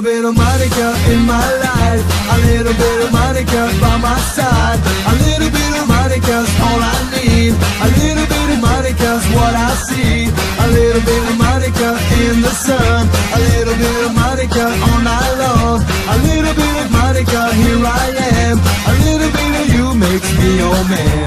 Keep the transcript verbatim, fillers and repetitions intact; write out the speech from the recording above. little bit of Monica in my life, a little bit of Monica by my side, a little bit of Monica's all I need, a little bit of Monica's what I see, a little bit of Monica in the sun, a little bit of Monica all night long, a little bit of Monica, here I am, a little bit of you makes me your man.